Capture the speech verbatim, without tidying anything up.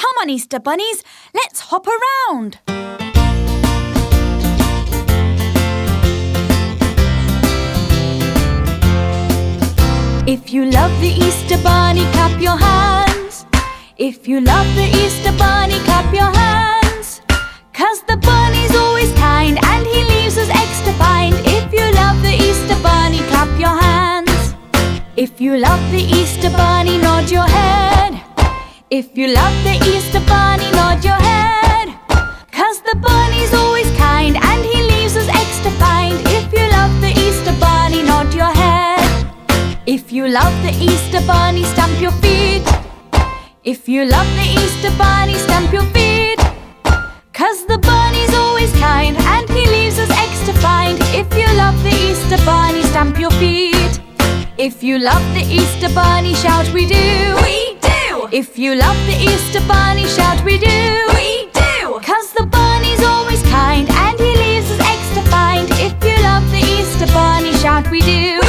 Come on, Easter bunnies, let's hop around. If you love the Easter bunny, clap your hands. If you love the Easter bunny, clap your hands. 'Cause the bunny's always kind and he leaves us eggs to find. If you love the Easter bunny, clap your hands. If you love the Easter bunny, nod your head. If you love the Easter bunny, nod your head. 'Cause the bunny's always kind and he leaves us eggs to find. If you love the Easter bunny, nod your head. If you love the Easter bunny, stamp your feet. If you love the Easter bunny, stamp your feet. 'Cause the bunny's always kind and he leaves us eggs to find. If you love the Easter bunny, stamp your feet. If you love the Easter bunny, shout we do. We do! If you love the Easter bunny, shout we do. We do! 'Cause the bunny's always kind and he leaves us eggs to find. If you love the Easter bunny, shout we do.